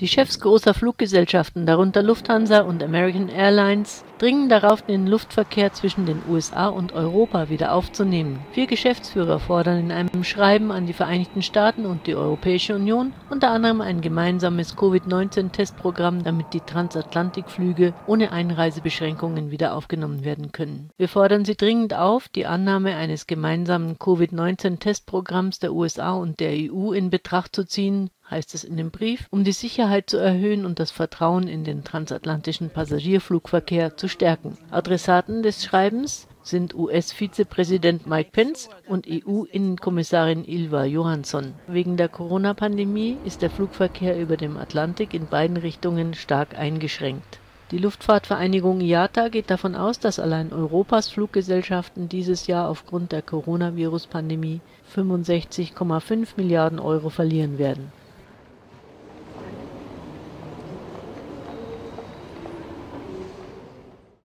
Die Chefs großer Fluggesellschaften, darunter Lufthansa und American Airlines, dringen darauf, den Luftverkehr zwischen den USA und Europa wieder aufzunehmen. 4 Geschäftsführer fordern in einem Schreiben an die Vereinigten Staaten und die Europäische Union unter anderem ein gemeinsames Covid-19-Testprogramm, damit die Transatlantikflüge ohne Einreisebeschränkungen wieder aufgenommen werden können. Wir fordern Sie dringend auf, die Annahme eines gemeinsamen Covid-19-Testprogramms der USA und der EU in Betracht zu ziehen, heißt es in dem Brief, um die Sicherheit zu erhöhen und das Vertrauen in den transatlantischen Passagierflugverkehr zu stärken. Adressaten des Schreibens sind US-Vizepräsident Mike Pence und EU-Innenkommissarin Ylva Johansson. Wegen der Corona-Pandemie ist der Flugverkehr über dem Atlantik in beiden Richtungen stark eingeschränkt. Die Luftfahrtvereinigung IATA geht davon aus, dass allein Europas Fluggesellschaften dieses Jahr aufgrund der Coronavirus-Pandemie 65,5 Milliarden Euro verlieren werden.